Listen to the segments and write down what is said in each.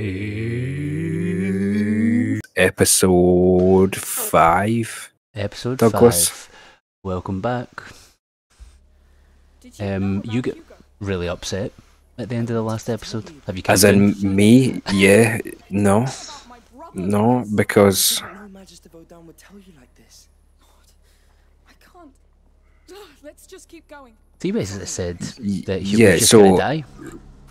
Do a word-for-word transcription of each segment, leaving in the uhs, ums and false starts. It's episode five. Episode Douglas. five. Welcome back. Did you um, you get Hugo? really upset at the end of the last episode? Have you? As in it? me? Yeah. No. No, because. Magister Vaudin would tell you like this. I can't. Let's just keep going. He basically said that he yeah, was just so, going to die.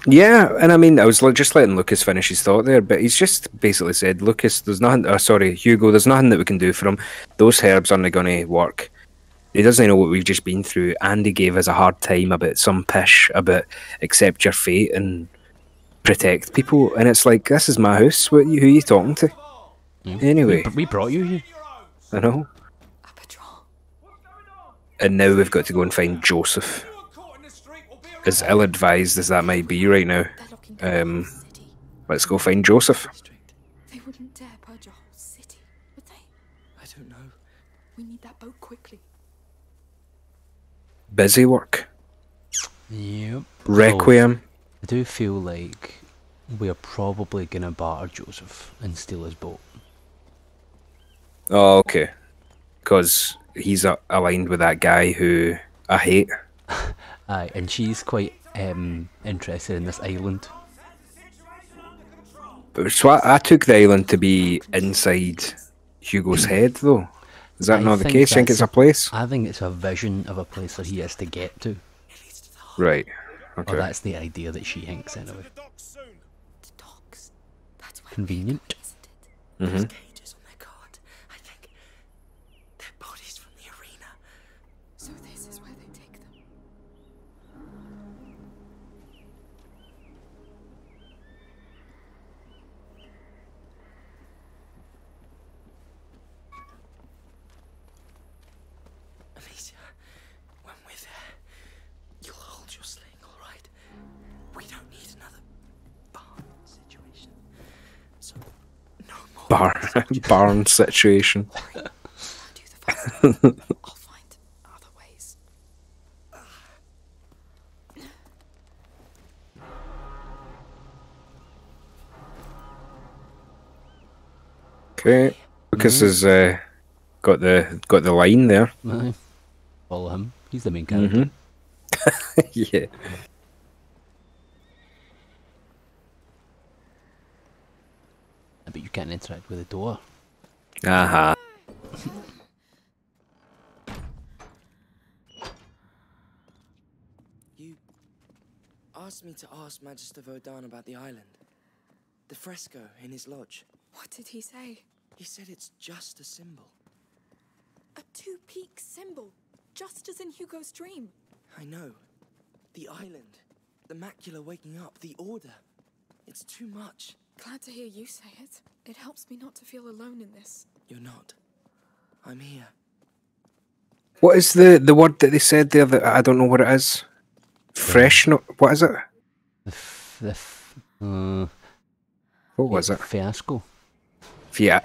Yeah, and I mean, I was just letting Lucas finish his thought there, but he's just basically said, Lucas, there's nothing, oh, sorry, Hugo, there's nothing that we can do for him. Those herbs aren't going to work. He doesn't know what we've just been through. Andy gave us a hard time about some pish, about accept your fate and protect people. And it's like, this is my house. What, who are you talking to? Mm. Anyway. We, we brought you here. I know. And now we've got to go and find Joseph. As ill-advised as that might be right now, um, let's go find Joseph. They wouldn't dare purge a whole city, would they? I don't know. We need that boat quickly. Busy work. Yep. Requiem. So, I do feel like we're probably gonna barter Joseph and steal his boat. Oh, okay. Because he's uh, aligned with that guy who I hate. Aye, and she's quite um, interested in this island. So I, I took the island to be inside Hugo's head, though. Is that I not the case? Think it's a place? I think it's a vision of a place that he has to get to. Right. Okay. Or that's the idea that she thinks, anyway. Convenient. Mm-hmm. Barn, barn situation. I'll find other ways. Okay, Lucas has uh, got the got the line there. Aye. Follow him. He's the main character. Mm-hmm. Yeah. But you can't interact with the door. Aha. Uh-huh. You asked me to ask Magister Vaudin about the island. The fresco in his lodge. What did he say? He said it's just a symbol. A two-peak symbol, just as in Hugo's dream. I know. The island, the macula waking up, the order. It's too much. Glad to hear you say it. It helps me not to feel alone in this. You're not. I'm here. What is the the word that they said there that I don't know what it is? Fresh? No, what is it? The f the f uh, what was it? Fiasco. Yeah.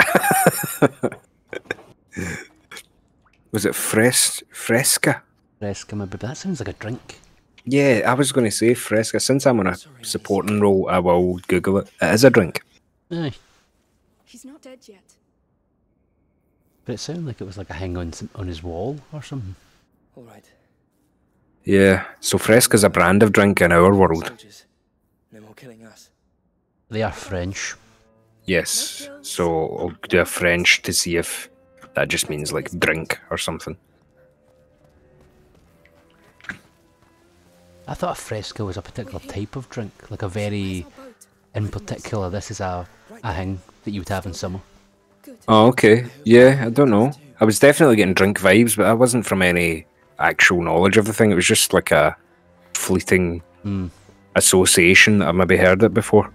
Was it fres fresca? Fresca, maybe. That sounds like a drink. Yeah, I was going to say fresca. Since I'm on a supporting role, I will Google it. It is a drink. Aye. He's not dead yet. But it sounded like it was like a hang on on his wall or something. All right. Yeah. So fresca's a brand of drink in our world. No more killing us. They are French. Yes. So I'll do a French to see if that just means like drink or something. I thought a fresco was a particular type of drink, like a very, in particular, this is a, a thing that you would have in summer. Oh, okay. Yeah, I don't know. I was definitely getting drink vibes, but that wasn't from any actual knowledge of the thing. It was just like a fleeting mm. association that I maybe heard it before.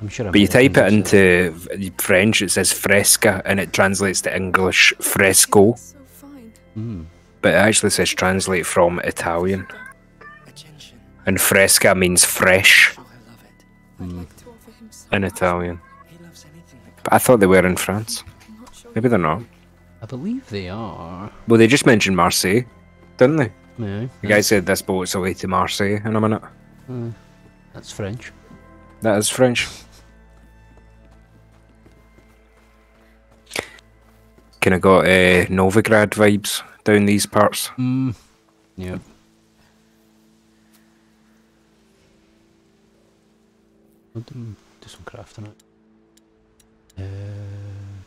I'm sure. But you type it into French, it says fresca, and it translates to English fresco. Mm. But it actually says translate from Italian. And fresca means fresh mm. in Italian. But I thought they were in France. Maybe they're not. I believe they are. Well, they just mentioned Marseille, didn't they? Yeah. The guy said this boat's away to Marseille in a minute. Mm. That's French. That is French. kind of got uh, Novigrad vibes down these parts. Mm. Yeah. I'll do some craft on it. Uh,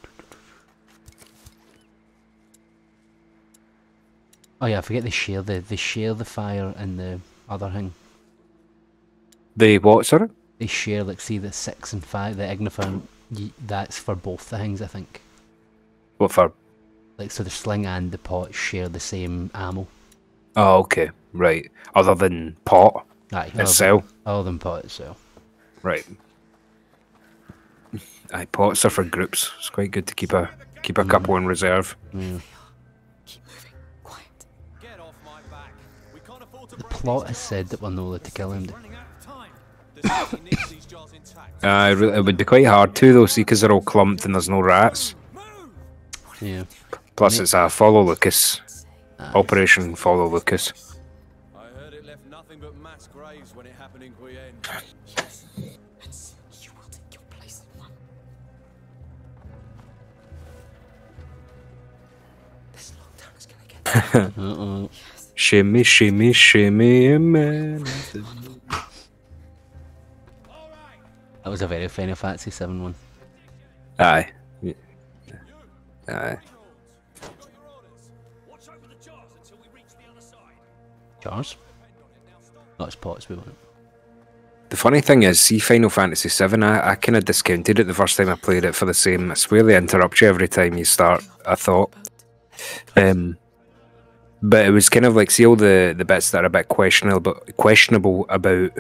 oh yeah, I forget they share the they share the fire and the other thing. They what, sorry? They share, like, see the six and five, the ignifer. That's for both the things, I think. What for? Like, so the sling and the pot share the same ammo. Oh, okay, right. Other than pot Aye, itself. Other than pot itself. Right. Aye, pots are for groups. It's quite good to keep a keep a mm. couple in reserve. Yeah. The plot has said that we're not allowed to kill him. uh, it would be quite hard to though, see, because they're all clumped and there's no rats. Yeah. Plus, it's a follow Lucas. Ah. Operation Follow Lucas. I heard it left nothing but mass graves when it happened in Guyenne. Yes, and so you will take your place in one. This lockdown is gonna get. uh oh. Shimmy, shimmy, shimmy, man. That was a very Final Fantasy seven one. Aye. Aye. Jars? No, it's pots we want. The funny thing is, see Final Fantasy seven, I, I kind of discounted it the first time I played it for the same. I swear they interrupt you every time you start, I thought. Um, but it was kind of like, see all the, the bits that are a bit questionable, but questionable about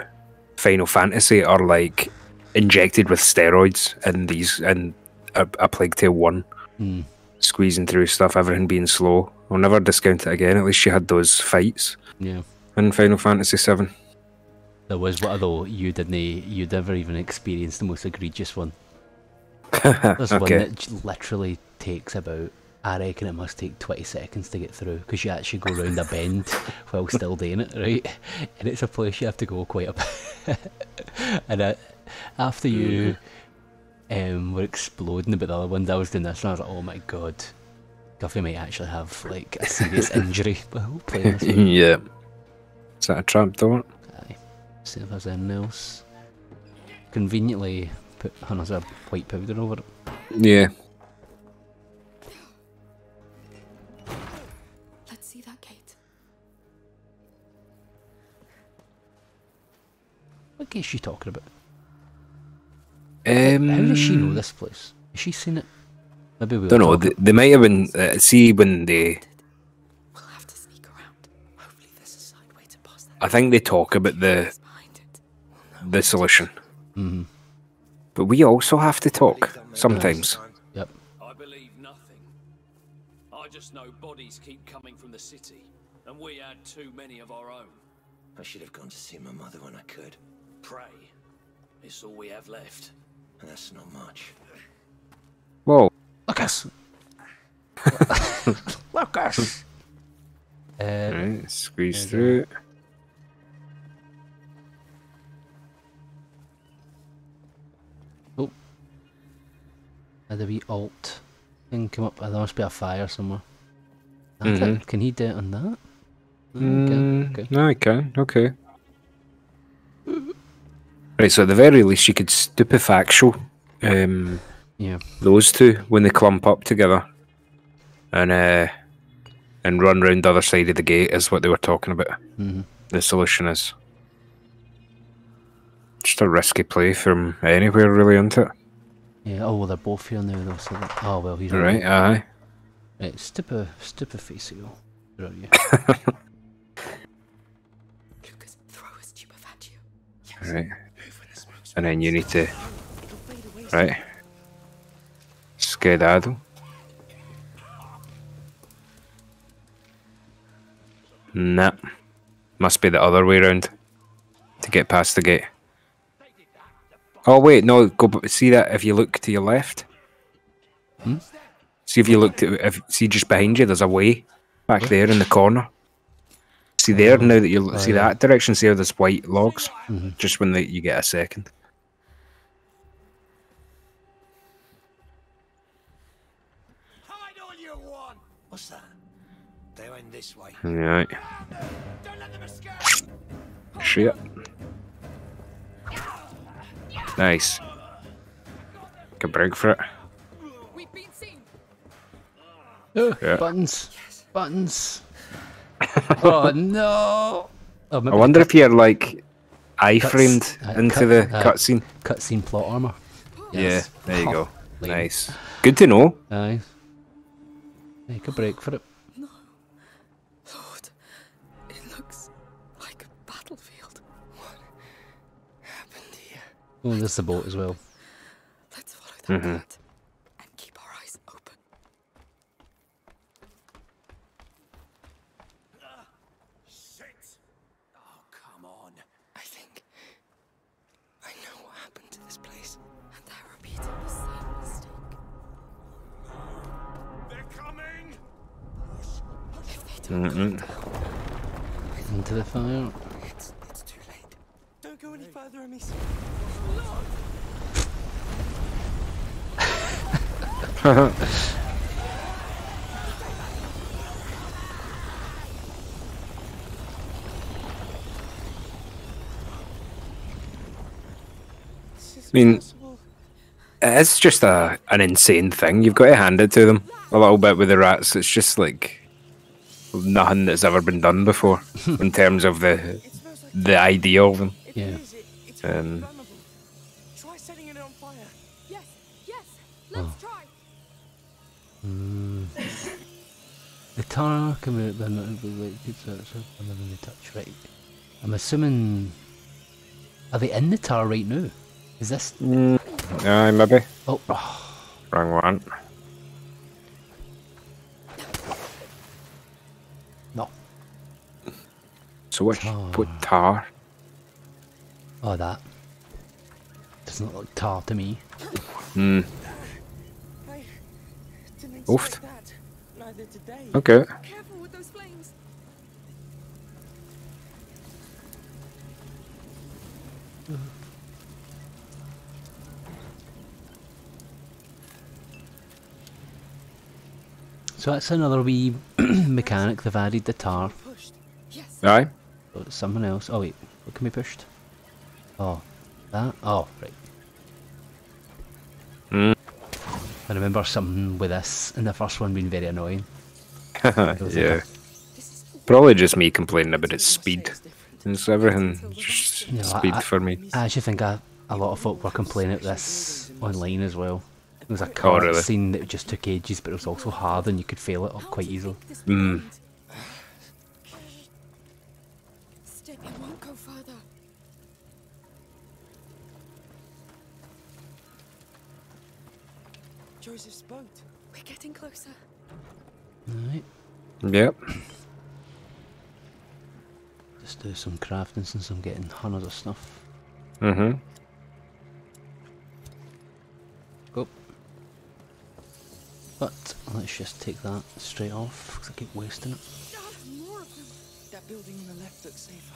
Final Fantasy are like injected with steroids in these and a, a Plague Tale one. Mm. Squeezing through stuff, everything being slow. I'll never discount it again. At least she had those fights. Yeah. In Final Fantasy seven. There was what though you didn't you never even experienced the most egregious one. There's okay. one that literally takes about, I reckon it must take twenty seconds to get through, because you actually go round a bend while still doing it, right? And it's a place you have to go quite a bit. And I, after you um, were exploding about the other ones, I was doing this and I was like, oh my god, Guffy might actually have like a serious injury while playing this one. Yeah. Is that a trapdoor? Aye. See if there's anything else. Conveniently put Hunter's a white powder over it. Yeah. What gate is she talking about? Um, How does she know this place? Has she seen it? Maybe we don't know. They, they might have been. Uh, see when they. We'll have to sneak around. Hopefully there's a side way to pass that. I think they talk about the the solution. Mm-hmm. But we also have to talk sometimes. Yep. I believe nothing. I just know bodies keep coming from the city, and we had too many of our own. I should have gone to see my mother when I could. Pray. It's all we have left. And that's not much. Whoa. Lucas! Lucas! Uh, right, squeeze okay. through. Oh. Had a wee alt thing come up. There must be a fire somewhere. That's mm-hmm. it. Can he do it on that? Mm, okay, okay. okay, okay. Right, so at the very least, you could stupefactual um, yeah. those two when they clump up together and uh, and run round the other side of the gate is what they were talking about. Mm-hmm. The solution is just a risky play from anywhere, really, isn't it? Yeah, oh, well, they're both here now, though, so that, oh, well, he's right. Right, aye. Right, stupe, stupefacial. Where are you? Right, and then you need to right skedaddle, nah, must be the other way round to get past the gate. Oh wait, no, go see that if you look to your left. Hmm? See if you look to if see just behind you. There's a way back there in the corner. See there, now that you oh, see yeah. that direction, see how there's white logs? Mm-hmm. Just when the, you get a second. Hide all you on. What's that? They went this way. Right. Shit. Nice. Good break for it. We've been seen. Oh, yeah. Buttons. Yes. Buttons. Oh no. Oh, I wonder if you're like I-framed uh, into cut, the uh, cutscene. Cutscene plot armor. Yes. Yeah, there you go. Lame. Nice. Good to know. Aye. Make a break for it. No. Lord, it looks like a battlefield. What happened here? Oh, there's the boat as well. Let's follow that mm-hmm. boat and keep our eyes open. Uh, shit! Oh, come on. I think I know what happened to this place. And I repeated the same mistake. They're coming! If they don't mm-mm. go into the fire. It's, it's too late. Don't go any further, Amicia. No! I mean, it's just a an insane thing. You've got to hand it to them a little bit with the rats. It's just like nothing that's ever been done before in terms of the the idea of them. Yeah. Um, try setting it on fire. Yes, yes. Let's try. The tar coming out, they're not like people whenever they touch, right? I'm assuming, are they in the tar right now? Is this? Mm, aye, maybe. Oh. oh. Wrong one. No. So which tar. Put tar? Oh, that. Doesn't look like tar to me. Hmm. Oofed. Okay. Careful with those flames. Uh. So that's another wee mechanic they've added, the tar. Yes. Aye. So it's something else. Oh wait, what can be pushed? Oh, that? Oh, right. Mm. I remember something with this in the first one being very annoying. Yeah. Like, probably just me complaining about its speed. It's everything just no, speed I, for me. I actually think I, a lot of folk were complaining about this online as well. There was a car oh, really? scene that just took ages, but it was also hard and you could fail it up quite easily. Mm. It won't go further. Joseph's boat. We're getting closer. Alright. Yep. Just do some crafting since I'm getting hundreds of stuff. Mm-hmm. Go. But let's just take that straight off because I keep wasting it. More of them. That building on the left looks safer.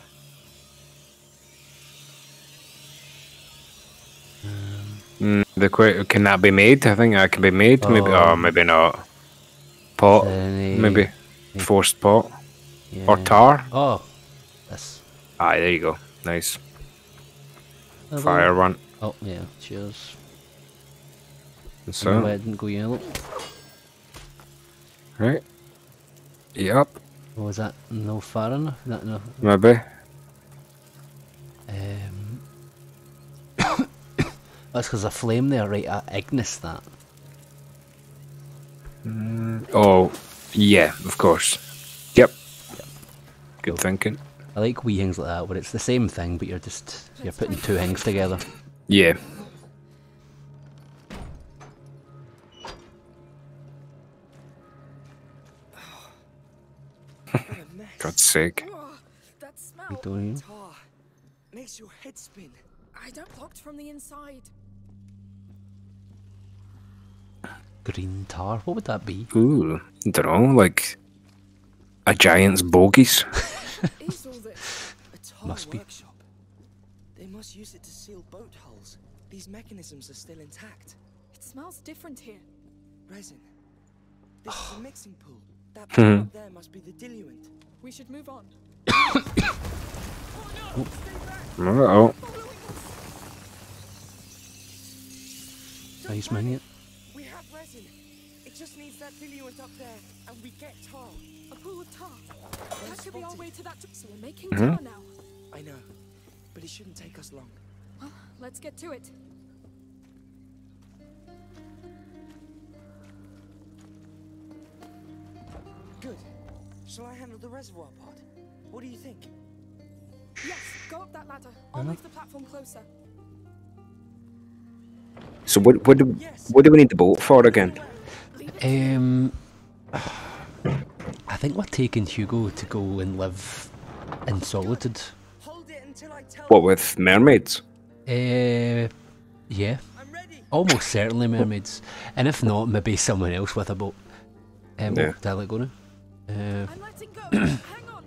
Um, mm, can that be made? I think that can be made. Oh, maybe, oh, maybe not. Pot, any, maybe any. Forced pot yeah. or tar. Oh, this. Ah, there you go. Nice. Have Fire one. Oh yeah. Cheers. So I didn't go yellow. Right. Yep. What was that? No far enough? That no. Maybe. Um. That's because a flame there, right? I Ignis that. Mm, oh, yeah, of course. Yep. yep. Good cool. thinking. I like wee things like that, where it's the same thing, but you're just you're putting two things together. Yeah. God's sake. Oh, that smell doing? Tar makes your head spin. I don't look from the inside. Green tar, what would that be? Ooh, I don't know, like a giant's bogies. Must be. Workshop. They must use it to seal boat hulls. These mechanisms are still intact. It smells different here. Resin. This is a mixing pool. That part up there must be the diluent. We should move on. Oh no! Uh-oh. Face mania. We have resin. It just needs that diluent up there, and we get tar. A pool of tar. That could be our way to that. So we're making tar now. I know, but it shouldn't take us long. Well, let's get to it. Good. Shall I handle the reservoir part? What do you think? Yes, go up that ladder. I'll move the platform closer. So what what do what do we need the boat for again? Um I think we're taking Hugo to go and live in solitude. What, with mermaids? Uh yeah. Almost certainly mermaids. And if not, maybe someone else with a boat. Um, yeah. Did I let go now? Uh, I'm letting go. Hang on.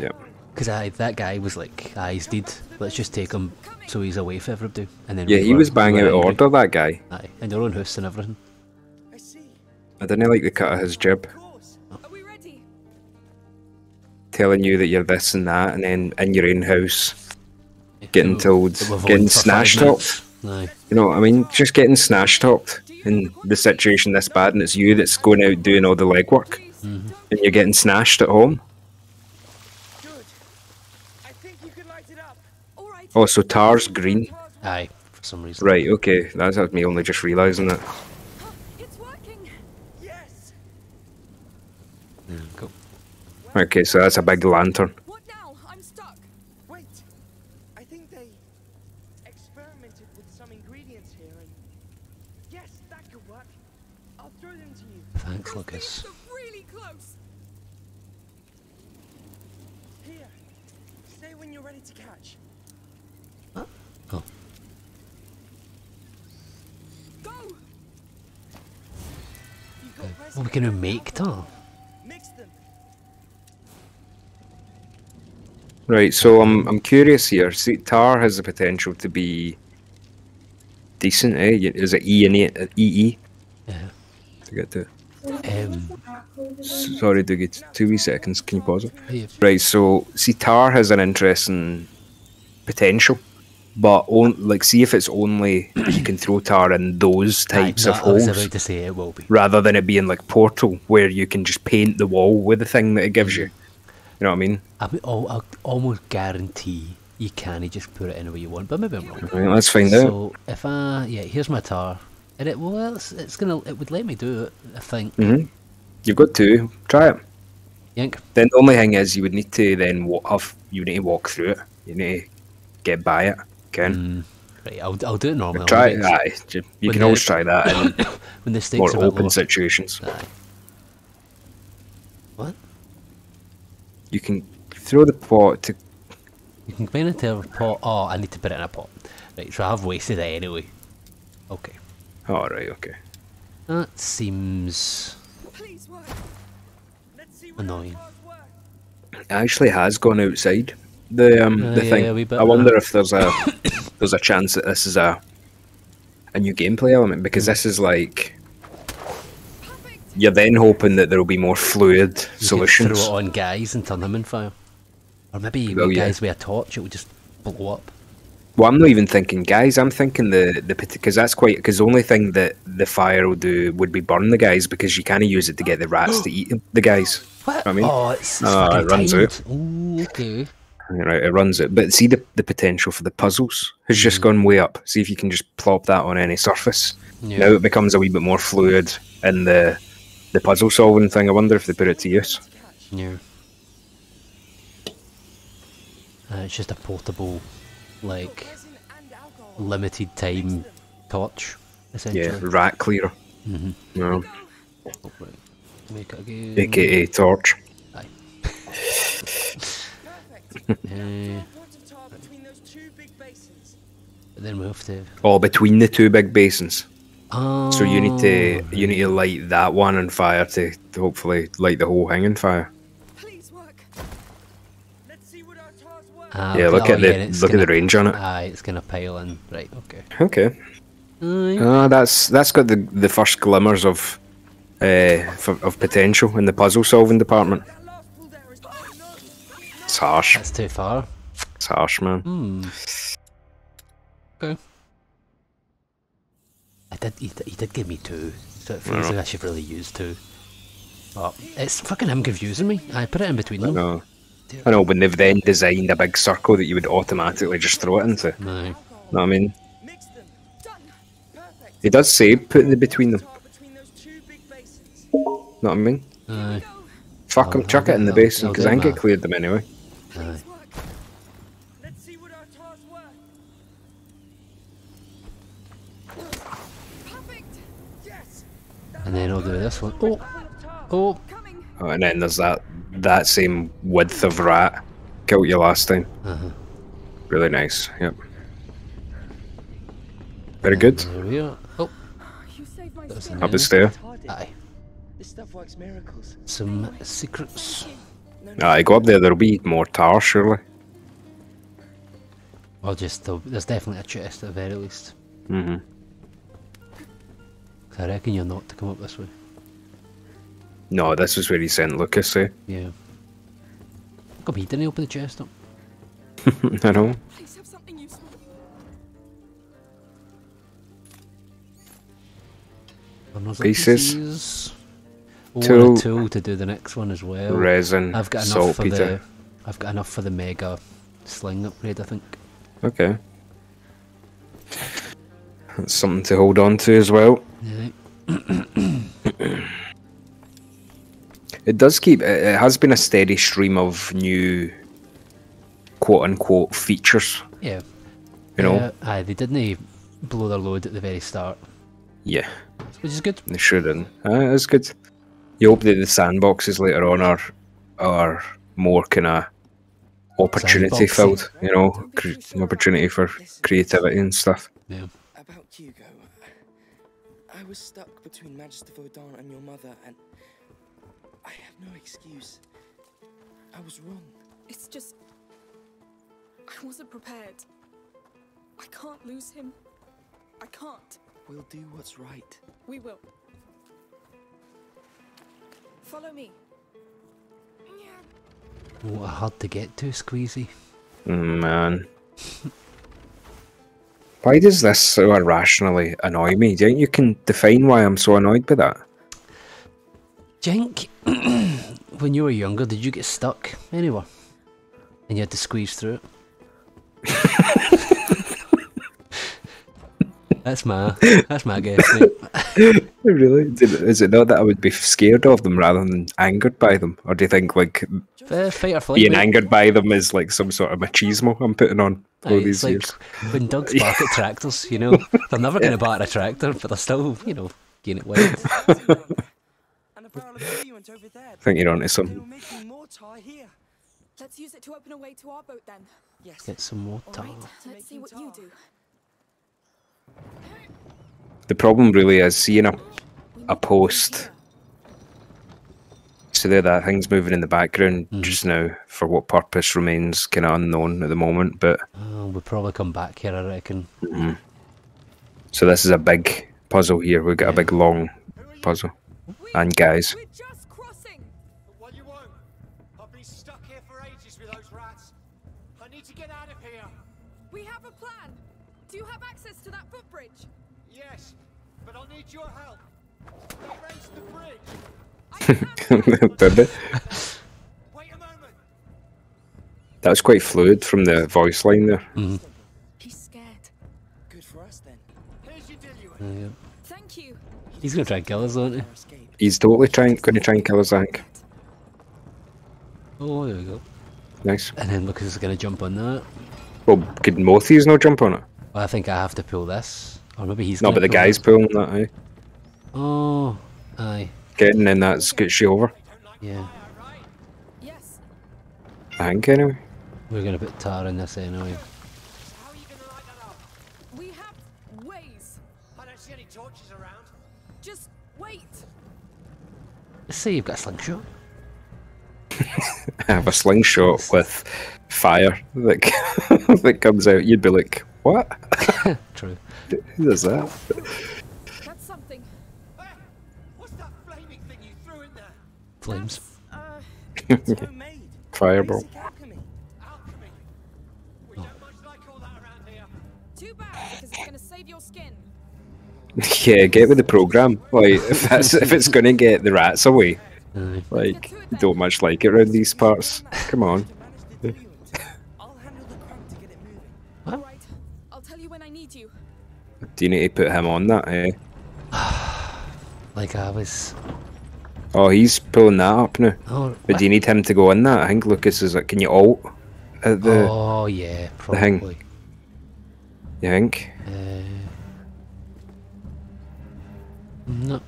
Yep. Because I that guy was like, ah, he's dead. Let's just take him so he's away for everybody. And then yeah, he was banging out order, that guy. Aye, and their own house and everything. I see. I didn't like the cut of his jib. Oh. Are we ready? Telling you that you're this and that, and then in your own house, yeah, getting told, getting snatched up. Aye. You know what I mean? Just getting snatched up. In the situation this bad, and it's you that's going out doing all the legwork, mm-hmm. and you're getting snashed at home. Oh, so tar's green. Aye, for some reason. Right, okay, that's me only just realising that. It's working. Yes. There we go. Okay, so that's a big lantern. What now? I'm stuck. Wait, I think they experimented with some ingredients here and. Yes, that could work. I'll throw them to you. Thanks, Lucas. Really close. Here. Say when you're ready to catch. Huh? Oh. Go. Uh, well, we're gonna make tar. Mix them. Right, so I'm I'm curious here. See, tar has the potential to be decent, eh? Is it E and E? E? Yeah. To get to. Um, Sorry, Doug, it's two wee seconds. Can you pause it? Yeah. Right, so, see, tar has an interesting potential, but on, like, see if it's only you can throw tar in those types I, of holes. I was about to say it will be. Rather than it being like Portal, where you can just paint the wall with the thing that it gives you. You know what I mean? I mean, I'll almost guarantee. You can't just put it any way you want, but maybe I'm wrong. Right, let's find so out. So if I yeah, here's my tar, and it well, it's, it's gonna it would let me do it. I think. Mm-hmm. You've got to try it. Yank. Then the only thing is you would need to then walk off. You need to walk through it. You need to get by it. Can. Mm, right, I'll I'll do it normally. I'll try it. Aye, you when can the, always try that in when the stakes more are open lower. Situations. Aye. What? You can throw the pot to. You can combine it to a pot. Oh, I need to put it in a pot. Right, so I've wasted it anyway. Okay. Alright, okay. That seems annoying. It actually has gone outside the um uh, the yeah, thing. I wonder that. If there's a there's a chance that this is a a new gameplay element, because mm. this is like you're then hoping that there will be more fluid you solutions. Throw it on guys and turn them in fire. Or maybe well, guys yeah. with a torch, it would just blow up. Well, I'm not even thinking guys. I'm thinking the the because that's quite because the only thing that the fire would do would be burn the guys, because you can't use it to get the rats to eat the guys. What? You know what I mean? Oh, it's, it's uh, it runs timed. Out. Ooh, okay. Right, it runs out. But see the the potential for the puzzles has mm. just gone way up. See if you can just plop that on any surface. Yeah. Now it becomes a wee bit more fluid in the the puzzle solving thing. I wonder if they put it to use. Yeah. Uh, it's just a portable, like, limited time torch, essentially. Yeah, rat clearer. Mm-hmm. No. Oh, right. Make it again. A K A torch. Aye. uh, then we have to. Oh, between the two big basins. Oh. So you need to you need to light that one on fire to, to hopefully light the whole thing on fire. Ah, yeah, look at the look gonna, at the range on it. Aye, it's gonna pile in. Right, okay. Okay. Ah, uh, yeah. uh, that's that's got the the first glimmers of uh, for, of potential in the puzzle solving department. It's harsh. That's too far. It's harsh, man. Mm. Okay. I did. He, he did give me two, so it feels like I should really use two. But it's fucking him confusing me. I put it in between them. No. I know, but they've then designed a big circle that you would automatically just throw it into. No. You know what I mean? He does say putting it between them. Know what I mean? Aye. Fuck him, chuck it in the basin, because I think it cleared them anyway. Aye. And then I'll do this one. Oh! Oh! Oh, and then there's that that same width of rat killed you last time. Uh-huh. Really nice. Yep. Very good. There we are. Oh, up the stair. Aye. This stuff works miracles. Some secrets. Aye, go up there. There'll be more tar, surely. Or just there's definitely a chest at the very least. Mhm. Cause I reckon you're not to come up this way. No, this is where he sent Lucas, eh? Yeah. God, he didn't open the chest up. I know. Please have something useful. Pieces. Oh, tool. And a tool to do the next one as well. Resin. I've got enough salt, for Peter. the. I've got enough for the mega sling upgrade, I think. Okay. That's something to hold on to as well. Yeah. It does keep, it has been a steady stream of new quote-unquote features. Yeah. You know? Uh, aye, they didn't blow their load at the very start. Yeah. Which is good. They sure didn't. Uh, it's good. You hope that the sandboxes later on are, are more kind of opportunity-filled, you know? An opportunity for creativity and stuff. Yeah. About Hugo, I was stuck between Magister Vaudin and your mother, and I have no excuse. I was wrong. It's just... I wasn't prepared. I can't lose him. I can't. We'll do what's right. We will. Follow me. What hard to get to, Squeezy. Mm, man. Why does this so irrationally annoy me? Do you think you can define why I'm so annoyed by that? Do you think... when you were younger, did you get stuck anywhere? And you had to squeeze through it? that's my that's my guess, mate. Really? Is it not that I would be scared of them rather than angered by them? Or do you think like uh, fight or flight, being mate. angered by them is like some sort of machismo I'm putting on all Aye, these it's years? Like when dogs bark at tractors, you know? They're never going to bark at a tractor, but they're still, you know, getting it wet. I think you're onto something. Let's use it to open a way to our boat then. Yes. Get some more tar. Let's see what you do. The problem really is seeing a a post. So there, that thing's moving in the background mm. just now. For what purpose remains kind of unknown at the moment, but oh, we'll probably come back here, I reckon. Mm-hmm. So this is a big puzzle here. We've got yeah. a big long puzzle. And guys, we're just crossing. But what you want? I've been stuck here for ages with those rats. I need to get out of here. We have a plan. Do you have access to that footbridge? Yes, but I'll need your help. They raised the bridge. Wait a moment. That was quite fluid from the voice line there. Mm-hmm. He's scared. Good for us then. Here's your deal, you uh, yeah. Thank you. He's gonna try and kill us, aren't he? He's totally trying, going to try and kill us, I think. Oh, there we go. Nice. And then Lucas is going to jump on that. Well, could Mothy's no jump on it? Well, I think I have to pull this. Or maybe he's No, but the guy's it. pulling that, aye. Oh, aye. Getting in that scoots you over. Yeah. I think, anyway. We're going to put tar in this anyway. We have ways. I don't see any torches around. Just wait. Let's say you've got a slingshot. I have a slingshot with fire that, that comes out. You'd be like, what? True. Who does that? That's something. What's that flaming thing you threw in there? Flames. That's, uh, fireball. Alchemy. Alchemy. We don't much like all that around here. Too bad, because it's gonna save your skin. Yeah, get with the program. Like, if that's if it's gonna get the rats away. Uh, like, don't much like it around these parts. Come on. Do you need to put him on that, eh? Like I was... Oh, he's pulling that up now. Oh, but do you need him to go on that? I think Lucas is like, can you alt at the... Oh, yeah, probably. You think? Uh, no.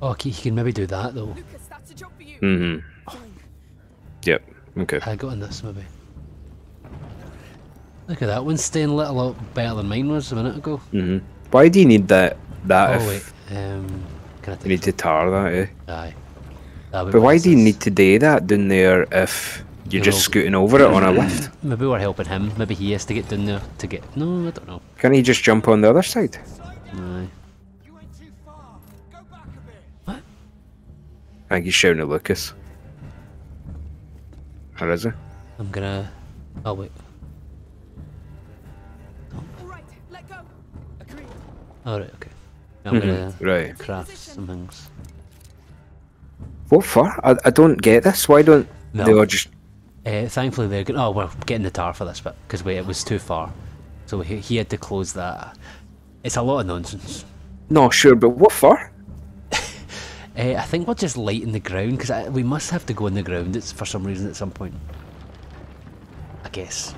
Oh, he can maybe do that, though. Lucas, that's a job for you. Mm-hmm. Yep, okay. I got on this, maybe. Look at that one's staying lit a lot better than mine was a minute ago. Mm-hmm. Why do you need that? That oh, if wait. Um, can I take you need to tar that, eh? Aye. But why do you need to do that down there if you're you just know, scooting over it on a lift? Maybe we're helping him. Maybe he has to get down there to get. No, I don't know. Can't he just jump on the other side? Aye. You went too far. Go back a bit. What? I think he's shouting at Lucas. Or is he? I'm gonna. Oh wait. Alright, oh, okay. I'm gonna mm-hmm. right. craft some things. What for? I, I don't get this. Why don't no. they all just... Uh, thankfully they're going oh, we're getting the tar for this bit, because it was too far. So he, he had to close that. It's a lot of nonsense. No, sure, but what for? uh, I think we'll just lighten the ground, because we must have to go in the ground it's for some reason at some point. I guess.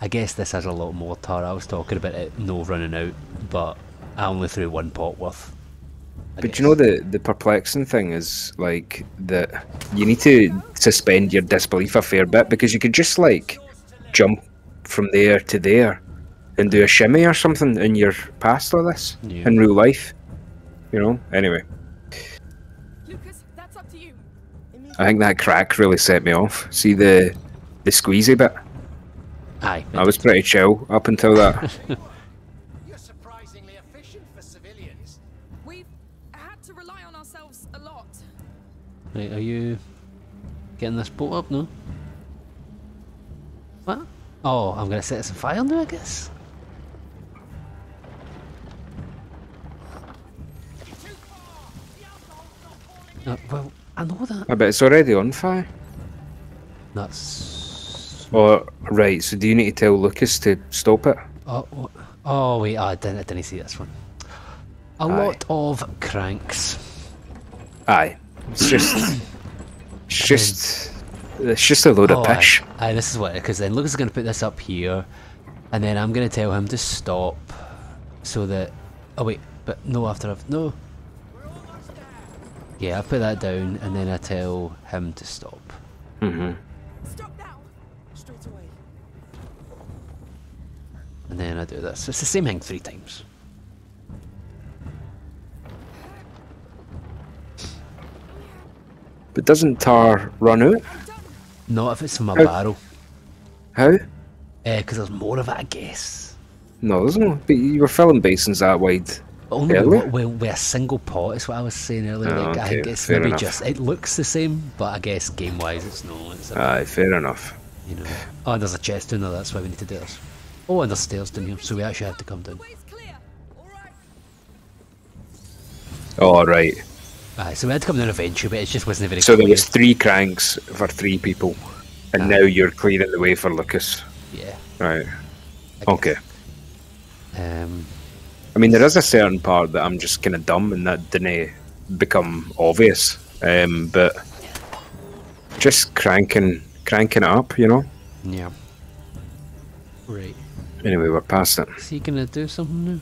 I guess this has a lot more tar. I was talking about it, no running out, but I only threw one pot worth. I but guess. You know the the perplexing thing is like that you need to suspend your disbelief a fair bit because you could just like jump from there to there and do a shimmy or something in your past or this yeah. in real life, you know. Anyway, Lucas, that's up to you. I think that crack really set me off. See the the squeezy bit. Aye, I was pretty chill up until that. You're surprisingly efficient for civilians. We've had to rely on ourselves a lot. Right, are you getting this boat up now? What? Oh, I'm going to set some fire now, I guess. Uh, well, I know that. I bet it's already on fire. That's. Oh, right, so do you need to tell Lucas to stop it? Oh, oh, oh wait, oh, I, didn't, I didn't see this one. A Aye. lot of cranks. Aye. It's just... it's just... It's just a load oh, of pish. Aye. Aye, this is what... Because then Lucas is going to put this up here, and then I'm going to tell him to stop, so that... Oh, wait, but no after I've... No. Yeah, I put that down, and then I tell him to stop. Mm-hmm. And then I do this. It's the same thing three times. But doesn't tar run out? Not if it's from a How? barrel. How? Because uh, there's more of it, I guess. No, there's no. But you were filling basins that wide. Only with, with, with a single pot, is what I was saying earlier. Oh, like, okay, I think it's maybe enough. just. It looks the same, but I guess game wise it's not. It's a, Aye, fair enough. You know. Oh, there's a chest down there, that's why we need to do this. Oh, and there's stairs down here, so we actually have to come down. Oh, right. Aye, so we had to come down eventually, but it just wasn't very So clear. There was three cranks for three people, and Aye. now you're clearing the way for Lucas. Yeah. Right. Okay. Um, I mean, there is a certain part that I'm just kind of dumb, and that didn't become obvious. Um, but just cranking, cranking it up, you know? Yeah. Right. Anyway, we're past it. Is he gonna do something now?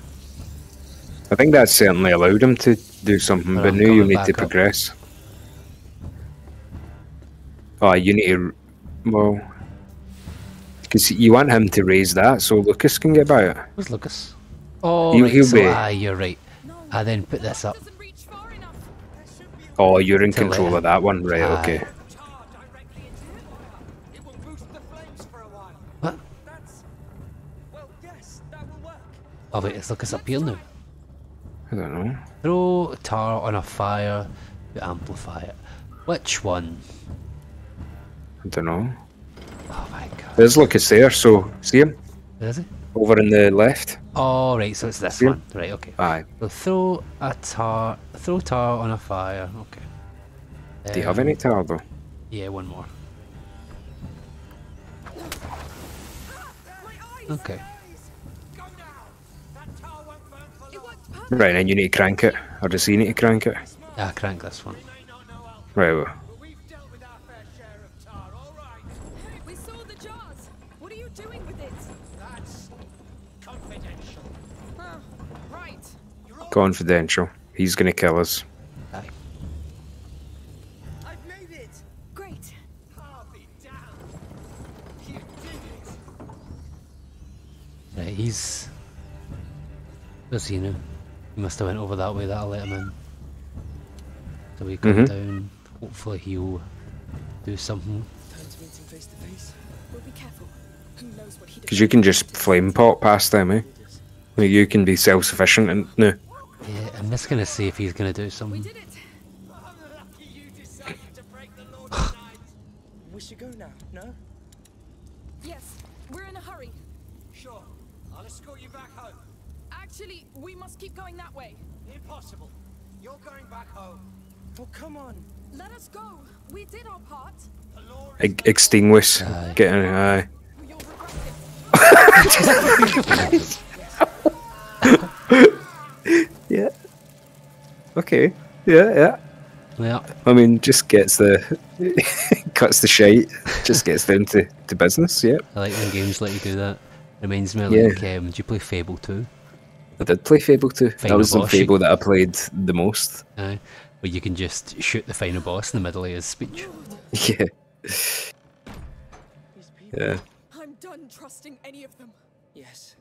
I think that certainly allowed him to do something, but, but now you need to up. progress. Oh, you need to... Well... Because you want him to raise that so Lucas can get by it. Where's Lucas? Oh, he, right, he'll so, be... ah, you're right. I then put this up. Oh, you're in control of that one, right, ah. okay. What? Oh wait, it's Lucas up here now. I don't know. Throw a tar on a fire to amplify it. Which one? I don't know. Oh my god. There's Lucas there, so see him? Is he? Over in the left. Oh right, so it's this see one. Him? Right, okay. Aye. So throw a tar throw tar on a fire, okay. Do um, you have any tar though? Yeah, one more. Okay. Right, and you need to crank it, or does he need to crank it? Ah, crank this one. Right, well. We saw the jars. What are you doing with it? That's confidential. Huh, right. You're all confidential. He's gonna kill us. Aye. I've made it. Great. I'll be damned. You did it. Right, he's. Where's he now? He must have went over that way. That'll let him in. So we come mm-hmm. down. Hopefully he'll do something. Because you can just flame pot past them, eh? You can be self-sufficient and no. Yeah, I'm just gonna see if he's gonna do something. We did it. We should go now, no? Yes, we're in a hurry. Sure, I'll escort you back home. Actually, we must keep going that way. Impossible. You're going back home. Oh, come on. Let us go. We did our part. E extinguish. Aye. Get in. Aye. Yeah. Okay. Yeah, yeah. Yeah. I mean, just gets the cuts the shite. Just gets them to, to business. Yeah. I like when games let you do that. Reminds me of yeah. like, um, did you play Fable two? I did play Fable two. Final that was the Fable that I played the most. Aye. Where you can just shoot the final boss in the middle of his speech. Yeah. Yeah. I'm done trusting any of them. Yes.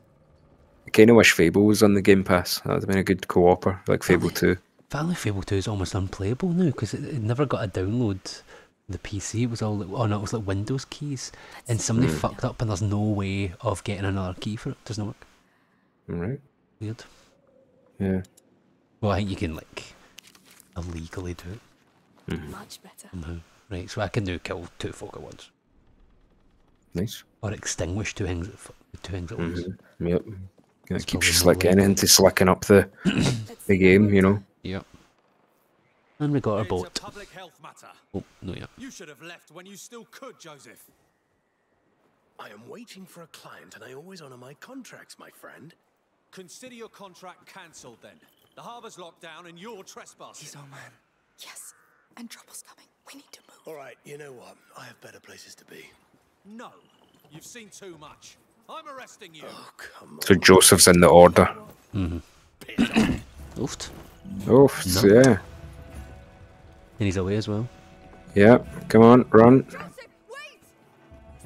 I kind of wish Fable was on the Game Pass. That would have been a good co-oper, like Fable two. Finally, Fable two is almost unplayable now because it, it never got a download. The P C, it was all like, oh no, it was like Windows keys, and somebody mm. fucked up, and there's no way of getting another key for it. It doesn't work. Right. Weird. Yeah. Well, I think you can like. Illegally do it. Mm-hmm. Much better. Mm-hmm. Right, so I can do kill two folk at once. Nice. Or extinguish two things at two things at once. Mm-hmm. Yep. It keeps you slicking into slicking up the the game, you know. Yep. And we got our boat. It's a public health matter. Oh no, yeah. You should have left when you still could, Joseph. I am waiting for a client, and I always honour my contracts, my friend. Consider your contract cancelled then. The harbour's locked down and you're trespassing. He's our man. Yes, and trouble's coming. We need to move. All right, you know what? I have better places to be. No, you've seen too much. I'm arresting you. Oh, come on. So Joseph's in the order. Mm-hmm. Oofed. Oofed, no. Yeah. And he's away as well. Yeah, come on, run. Joseph, wait!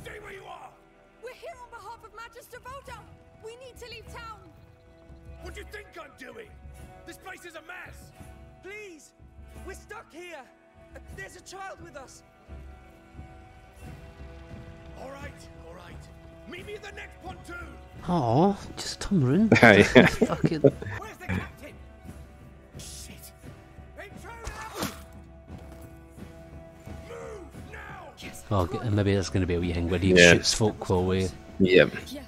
Stay where you are! We're here on behalf of Magister Vaudin. We need to leave town. What do you think I'm doing? This place is a mess! Please! We're stuck here! There's a child with us! Alright, alright. Meet me at the next pontoon! Aww, just Tom Roon. Hey. Fucking... Where's the captain? Shit! Intruder! Move now! Yes, well, oh, maybe that's gonna be a wee thing where he yeah. shoots folk while we... Yep. Yes.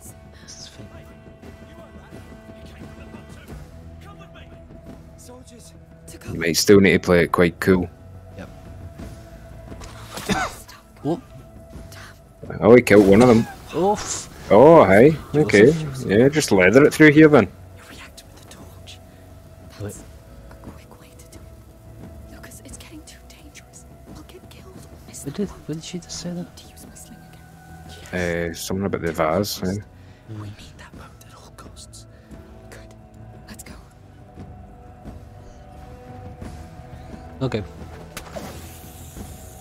You might still need to play it quite cool. Yep. Oh. Oh, he killed one of them. Oof. Oh, hey. Okay. Joseph, Joseph. Yeah, just leather it through here then. You react with the torch. That's Wait. a quick way to do it. Lucas, it's getting too dangerous. I'll get killed. What did, what did she just say then? Yes. Uh, something about the vase. Yeah. We need that boat. Okay.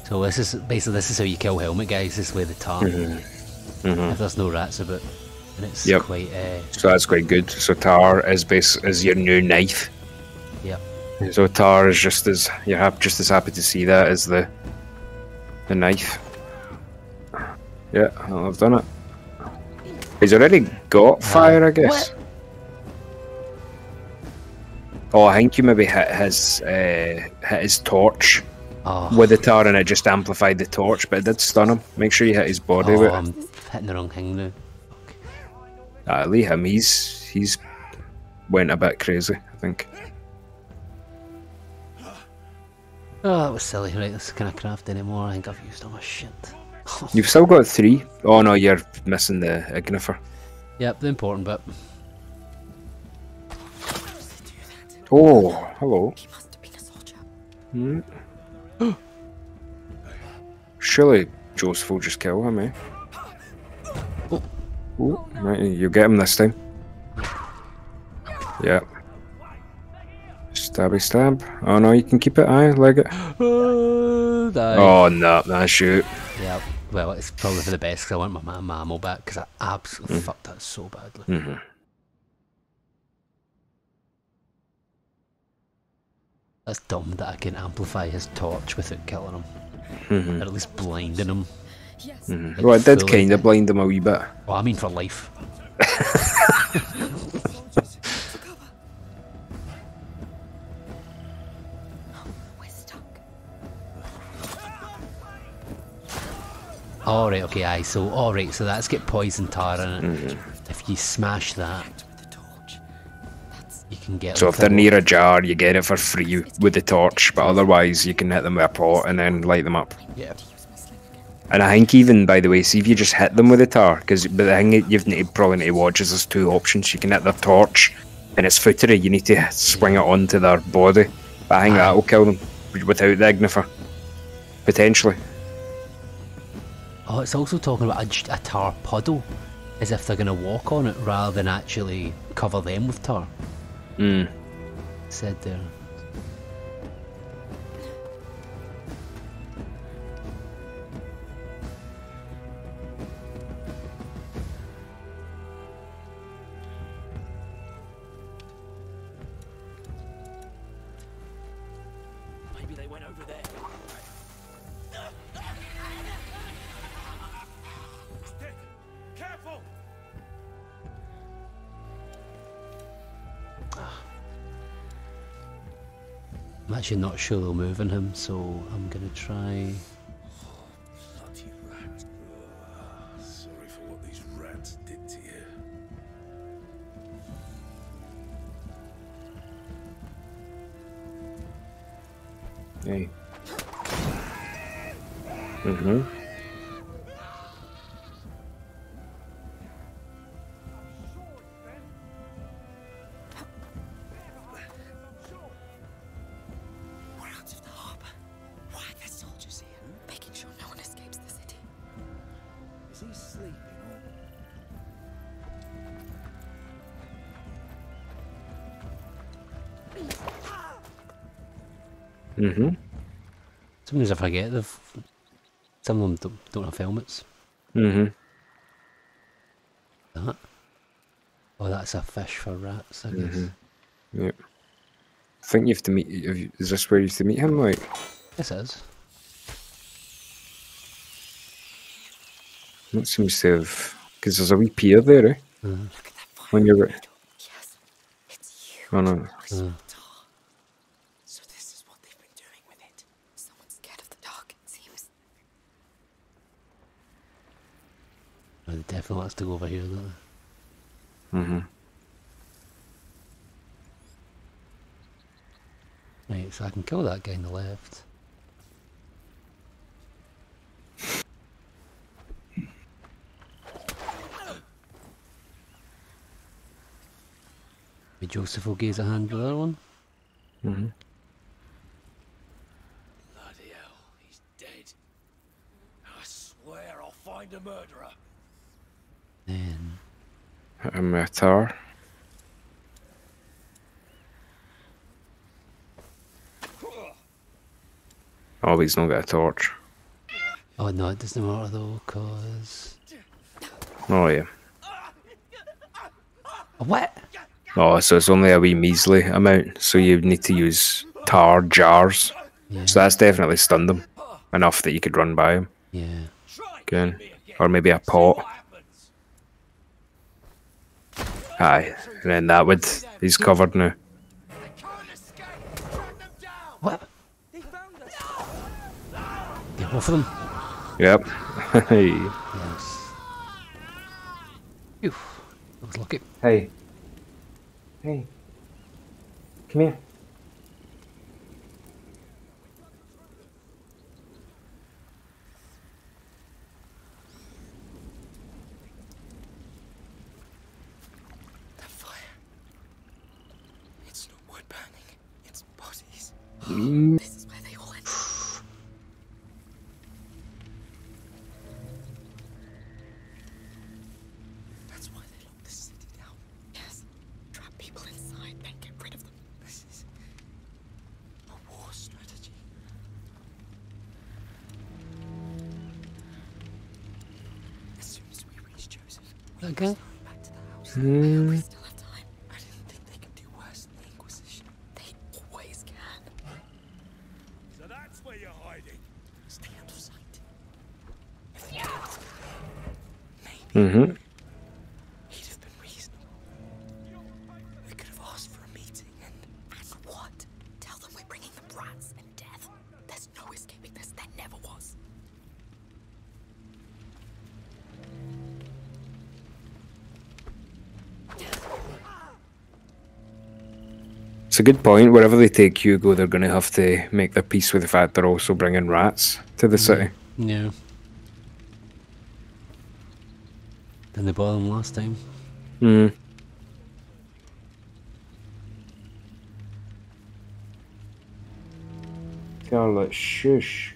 So this is basically this is how you kill helmet guys. This is where the tar. Mm-hmm. Mm-hmm. If there's no rats about, and it's yep. quite. Uh, so that's quite good. So tar is base is your new knife. Yeah. So tar is just as you're hap just as happy to see that as the the knife. Yeah, I've done it. He's already got fire, uh, I guess. What? Oh, I think you maybe hit his uh, hit his torch oh. with the tower, and it just amplified the torch, but it did stun him. Make sure you hit his body. Oh, with I'm it. hitting the wrong thing now. Uh, leave him. He's he's went a bit crazy, I think. Oh, that was silly. Right, this can I craft anymore? I think I've used all my shit. You've still got three. Oh no, you're missing the ignifer. Yep, the important bit. Oh, hello. He must have been a soldier. Hmm. Surely Joseph will just kill him, eh? Oh. Oh, right, you get him this time. Yep. Stabby stab. Oh no, you can keep it, aye, leg it. Oh, no, nah, nah, shoot. Yeah, well, it's probably for the best because I want my ma ammo back because I absolutely mm. fucked that so badly. Mm-hmm. That's dumb that I can amplify his torch without killing him. Mm-hmm. Or at least blinding him. Yes. Mm-hmm. Like well, I did kind of blind him a wee bit. Well, I mean for life. Alright, okay, aye, so, alright, so that's got poison tar in it. Mm-hmm. If you smash that, you can get... So if they're near a jar, you get it for free with the torch, but otherwise you can hit them with a pot and then light them up. Yeah. And I think even, by the way, see if you just hit them with the tar, because the thing you've need to, probably need to watch is there's two options. You can hit their torch, and it's footery, you need to swing it onto their body. But I think aye. that'll kill them without the ignifer, potentially. Oh, it's also talking about a, a tar puddle, as if they're going to walk on it rather than actually cover them with tar. Hmm. Said there. I'm actually not sure they'll move on him, so I'm gonna try. Oh, bloody rat. Oh, sorry for what these rats did to you. Hey. Mm-hmm. Mm-hmm. Sometimes I forget they've... Some of them don't, don't have helmets. Mm-hmm. That? Oh, that's a fish for rats, I guess. Mm-hmm. Yep. I think you have to meet... You, is this where you have to meet him, like? This is. That seems to have... Because there's a wee pier there, eh? Mm-hmm. Look at that fire. When you're... Yes, it's you. Oh, no. Uh. It definitely wants to go over here, doesn't it? Mm-hmm. Right, so I can kill that guy on the left. Maybe Joseph will gaze a hand with the other one. Mm-hmm. Bloody hell, he's dead. I swear I'll find a murderer. Then hit him with a tar. Oh, he's not got a torch. Oh no, it doesn't matter though, cause oh yeah. A what? Oh, so it's only a wee measly amount, so you need to use tar jars. Yeah. So that's definitely stunned them enough that you could run by him. Yeah. Again. Or maybe a pot. Aye, and then that would, he's covered now. Both of them? Yep. Hey. Nice. Phew. That was lucky. Hey. Hey. Come here. This is where they all end. That's why they locked the city down. Yes. Trap people inside, then get rid of them. This is a war strategy. As soon as we reach Joseph, we okay. must hurry back to the house. Mm. Mm-hmm. He'd have been reasonable. We could have asked for a meeting and... And what? Tell them we're bringing them rats and death. There's no escaping this. There never was. It's a good point. Wherever they take Hugo, they're going to have to make their peace with the fact they're also bringing rats to the city. Yeah. And they bought them last time. Hmm. Garlic shush.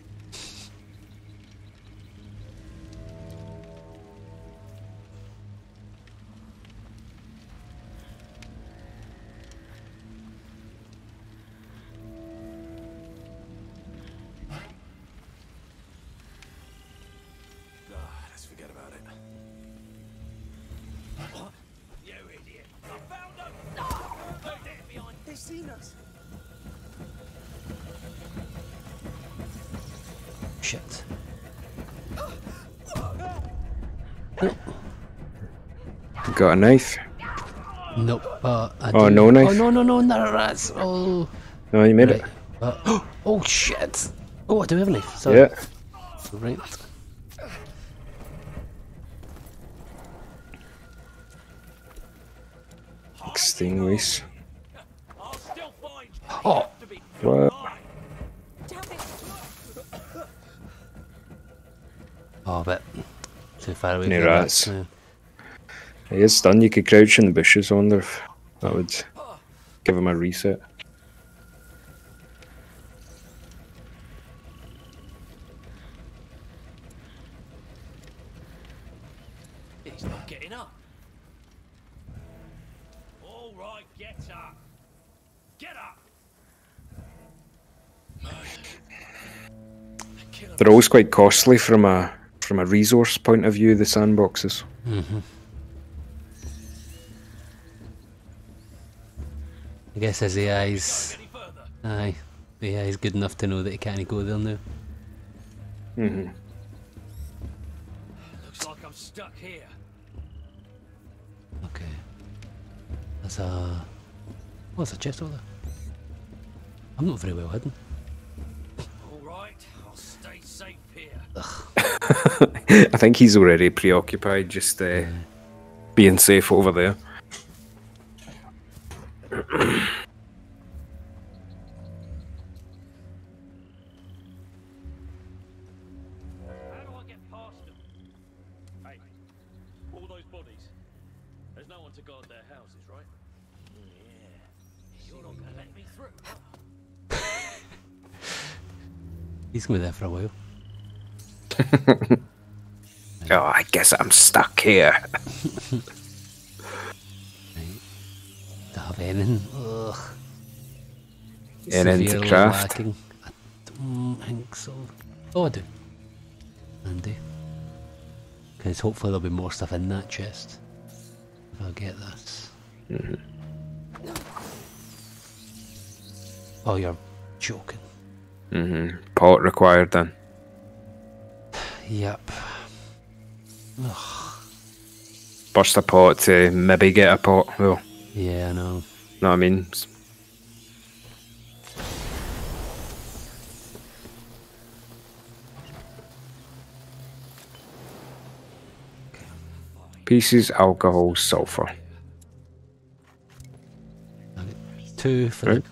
Got a knife? Nope. Uh, I oh, no knife? Oh, no, no, no, not a rat. Oh. No, you made right. it. Uh, oh, shit. Oh, I do have a knife. Sorry. Yeah. Right. Extinguish. Oh. What? Oh, but too far away. Any rats? That, so. He is stunned. You could crouch in the bushes. I wonder if that would give him a reset. He's not getting up. All right, get up. Get up. They're always quite costly from a from a resource point of view. The sandboxes. Mm-hmm. I guess his A I's, aye, the A I's good enough to know that he can't go there now. Mm-hmm. Looks like I'm stuck here. Okay. That's a... What's a chest holder? I'm not very well hidden. Alright, I'll stay safe here. I think he's already preoccupied just uh, yeah. being safe over there. He's gonna be there for a while. Oh, I guess I'm stuck here. Right. Do I have anything? Ugh. Anything to craft? Lacking. I don't think so. Oh, I do. Andy. Because hopefully there'll be more stuff in that chest. If I'll get this. Mm-hmm. Oh, you're joking. Mm-hmm. Pot required then. Yep. Ugh. Burst a pot to maybe get a pot though. Yeah, I know. Know what I mean? Pieces, alcohol, sulfur. Two for right.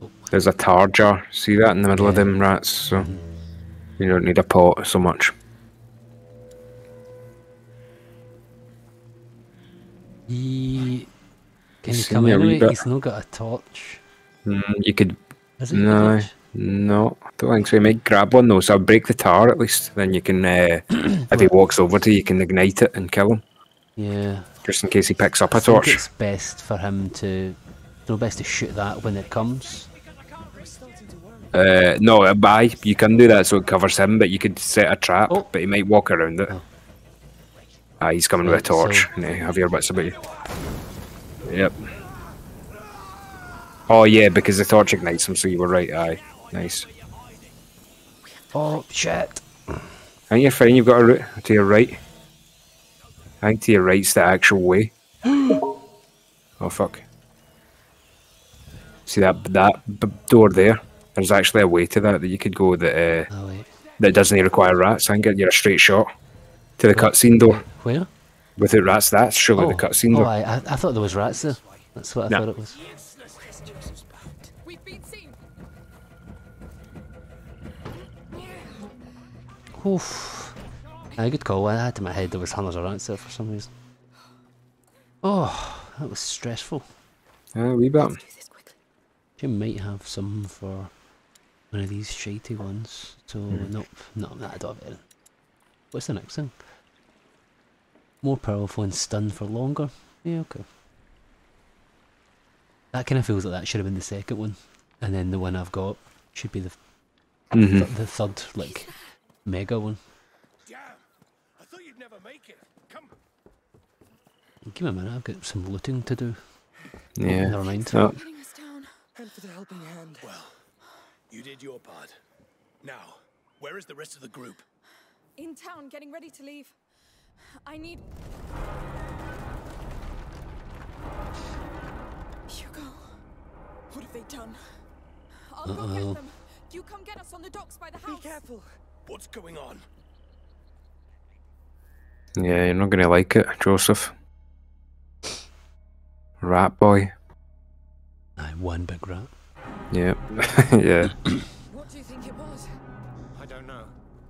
the... There's a tar jar. See that in the middle yeah. of them rats, so you don't need a pot so much. He... Can you come anyway? He's not got a torch. Mm, you could... Is it no, no. I don't think so. He might grab one though, so I'll break the tar at least. Then you can, uh, if he walks over to you, you can ignite it and kill him. Yeah. Just in case he picks up I a think torch. It's best for him to... No, best to shoot that when it comes. Uh, no, bye. You can do that so it covers him, but you could set a trap, oh. but he might walk around it. Oh. Ah, he's coming right, with a torch. So... Yeah, have your wits about you. Yep. Oh yeah, because the torch ignites him, so you were right, aye. Nice. Oh, shit. I think you're fine, you've got a route to your right. I think to your right's the actual way. Oh, fuck. See that that b door there? There's actually a way to that that you could go that, uh, oh, that doesn't require rats. I think you're a straight shot to the cutscene door. Where? Without rats, that's surely oh. the cutscene door. Oh, I, I thought there was rats there. That's what I no. thought it was. Oof. A good call. I had in my head there was hundreds of rats there for some reason. Oh, that was stressful. Uh, wee bit. You might have some for one of these shitey ones. So mm. nope, no, I don't have it. What's the next thing? More powerful and stun for longer. Yeah, okay. That kind of feels like that should have been the second one, and then the one I've got should be the mm -hmm. th the third, like. Mega one. Damn, I thought you'd never make it. Come. Give me a minute, I've got some looting to do. Yeah. Oh, never mind. Oh. And for the helping hand. Well, you did your part. Now, where is the rest of the group? In town, getting ready to leave. I need... Hugo. What have they done? I'll uh-oh. go get them. You come get us on the docks by the house. Be careful. What's going on? Yeah, you're not gonna like it, Joseph. Rat boy. I one big rat. Yeah, yeah. What do you think it was? I don't know,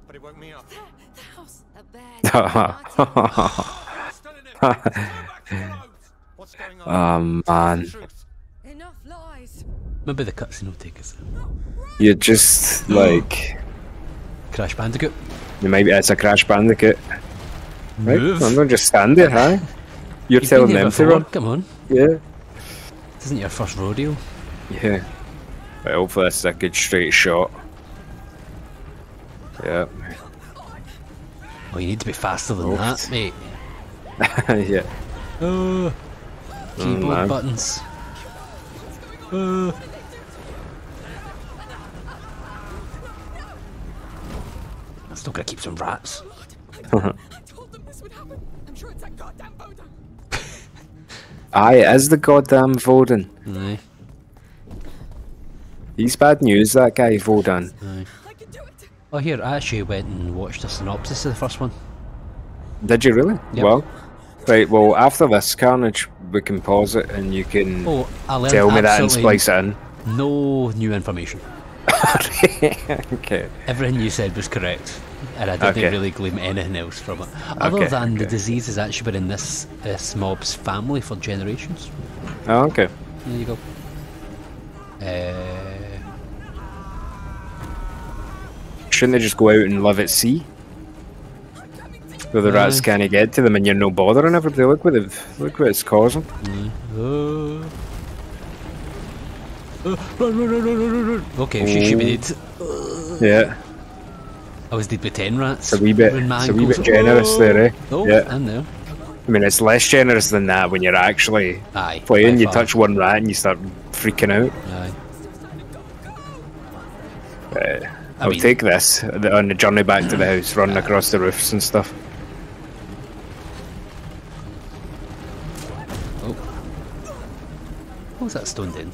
but it woke me up. The, the house, a bed. What's going on? Oh man. Enough lies. Maybe the cutscene will take us. You're just like. Crash Bandicoot. You might be, it's a Crash Bandicoot. Right? Move. I'm not just stand there, huh? You're You've telling them to run. Come on. Yeah. This isn't your first rodeo. Yeah. Right, hopefully that's a good straight shot. Yeah. Oh, you need to be faster than Oops. that, mate. Yeah. Oh. Keyboard oh, buttons. Oh. Still gotta keep some rats. I told them this would happen. I'm sure it's that goddamn Vaudin. Aye, it is the goddamn Vaudin. Aye. He's bad news, that guy Vaudin. Aye. I can do it. Oh, here, I actually went and watched a synopsis of the first one. Did you really? Yep. Well, right, well, after this carnage, we can pause it and you can oh, tell me that and splice it in. No new information. Okay. Everything you said was correct. And I didn't okay. really glean anything else from it. Other okay, than okay. the disease has actually been in this, this mob's family for generations. Oh, okay. There you go. Uh, Shouldn't they just go out and live at sea? Where the uh, rats can't get to them and you're no bothering everybody. Look what, look what it's causing. Uh, uh, run, run, run, run, run. Okay, oh. she should be dead. Uh, yeah. I was dead with ten rats. A wee bit, it's a wee bit generous oh. there, eh? Oh, yeah. I'm there. I mean, it's less generous than that when you're actually Aye, playing. You touch one rat and you start freaking out. Aye. Uh, I'll mean, take this on the journey back to the house, running uh, across the roofs and stuff. Oh. What was that stone doing?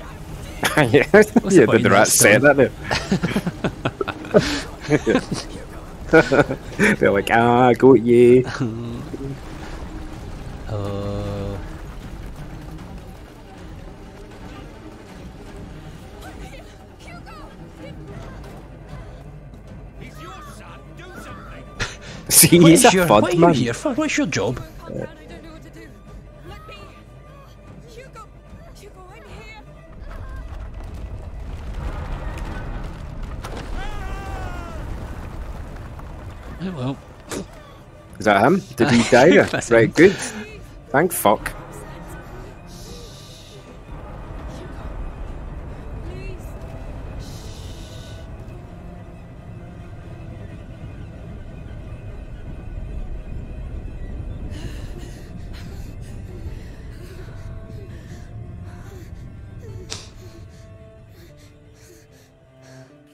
Yeah, What's yeah, the did the rat say that there? They're like, ah, go, yeah. See, he's a your, fun what man. What are you here for? What's your job? Uh, Oh well. Is that him? Did he die? Right, good. Thank fuck.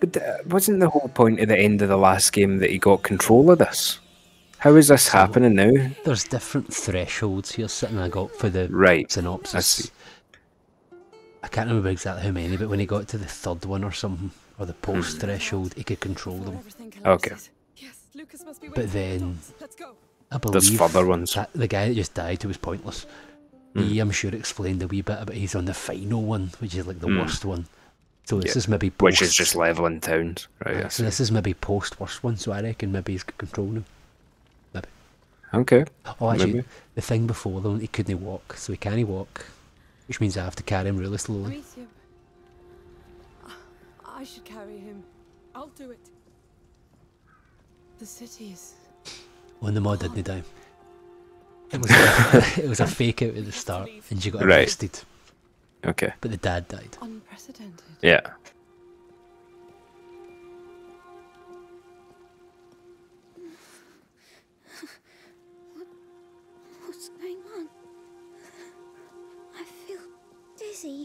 But uh, wasn't the whole point at the end of the last game that he got control of this? How is this so happening now? There's different thresholds here sitting I got for the right. synopsis. I, I can't remember exactly how many, but when he got to the third one or something, or the post mm. threshold, he could control them. Okay. But then, I believe further ones. That the guy that just died who was pointless, mm. he I'm sure explained a wee bit about he's on the final one, which is like the mm. worst one. So this yep. is maybe post. Which is just levelling towns. Right, right, so this is maybe post worst one, so I reckon maybe he's got control now. Maybe. Okay. Oh, actually, maybe. The thing before though, he couldn't walk, so he can't walk, which means I have to carry him really slowly. I should carry him. I'll do it. The cities. When the mod didn't he die? It was, a, it was a fake out at the start, and she got arrested. Right. Okay. But the dad died. Unprecedented. Yeah. What, what's going on? I feel dizzy.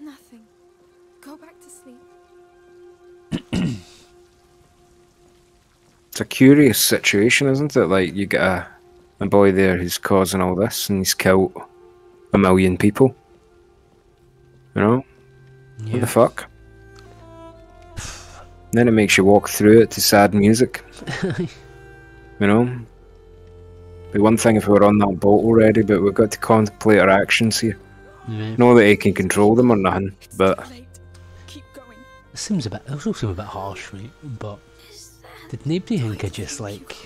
Nothing. Go back to sleep. It's a curious situation, isn't it? Like, you get a... a boy there who's causing all this, and he's killed a million people. You know? Yeah. What the fuck? Then it makes you walk through it to sad music. You know? It'd be one thing if we were on that boat already, but we've got to contemplate our actions here. Yeah. Not that he can control them or nothing, but... Keep going. It seems a bit... It also seems a bit harsh, right? But... Did nobody think I just, like...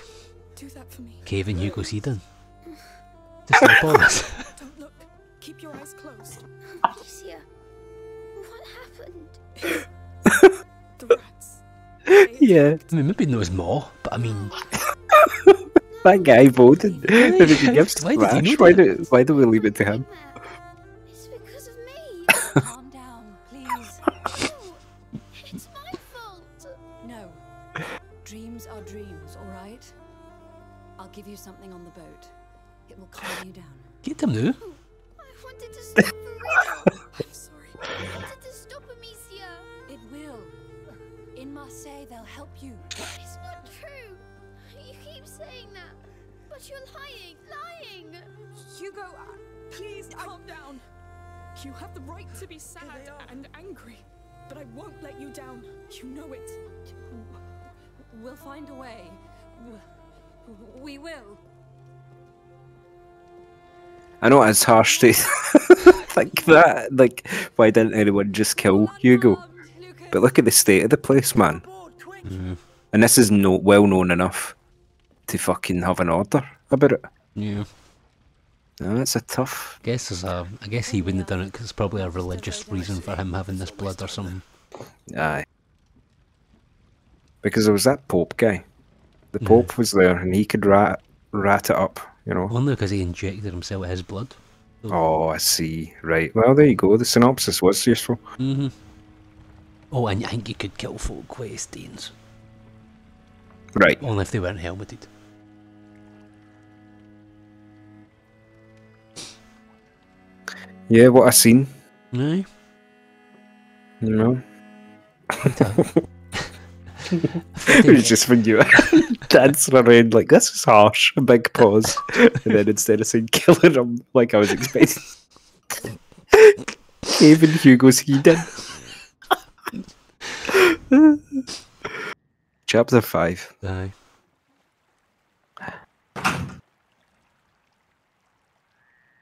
Do that for me. Cave in Hugo's Eden. Just like all this. Don't look. Keep your eyes closed. Amicia, what happened? The rats. They yeah. I mean, maybe there was more, but I mean... That guy voted. Really? If he gives why splash, did he why, do, why do we leave it to him? It's because of me. Calm down, please. No, it's my fault. No. Dreams are dreams, alright? I'll give you something on the boat. It will calm you down. Get them now. Oh, I wanted to stop Amicia. I'm sorry. I wanted to stop Amicia. It will. In Marseille, they'll help you. It's not true. You keep saying that. But you're lying. Lying. Hugo, uh, please calm I... down. You have the right to be sad and angry. But I won't let you down. You know it. We'll find a way. We'll... We will. I know it's harsh to think that. Like, why didn't anyone just kill Hugo? But look at the state of the place, man. Mm. And this is no well known enough to fucking have an order about it. Yeah. No, that's a tough. I guess there's a. I guess he wouldn't have done it because it's probably a religious reason for him having this blood or something. Aye. Because there was that Pope guy. The Pope yeah. was there, and he could rat rat it up, you know. Only because he injected himself with his blood. So. Oh, I see. Right. Well, there you go. The synopsis was useful. Mm-hmm. Oh, and I think you could kill folk with stains. Right. Only if they weren't helmeted. Yeah, what I seen. Aye. You know. It was just when you dancing around like this is harsh, a big pause, and then instead of saying killing him like I was expecting, even Hugo's he did. Chapter five. Aye.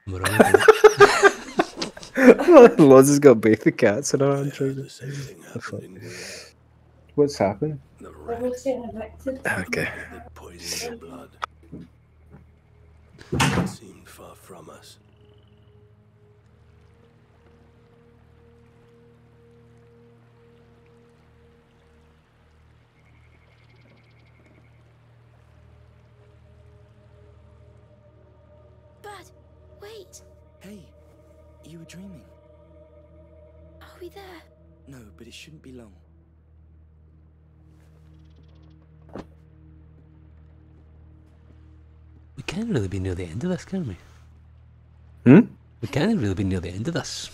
We're Loz has got both the cats in her hand. What's happened? The rats. Okay. They poisoned the blood. It seemed far from us. Bud, wait. Hey, you were dreaming. Are we there? No, but it shouldn't be long. We can't really be near the end of this, can we? Hmm? We can't really be near the end of this.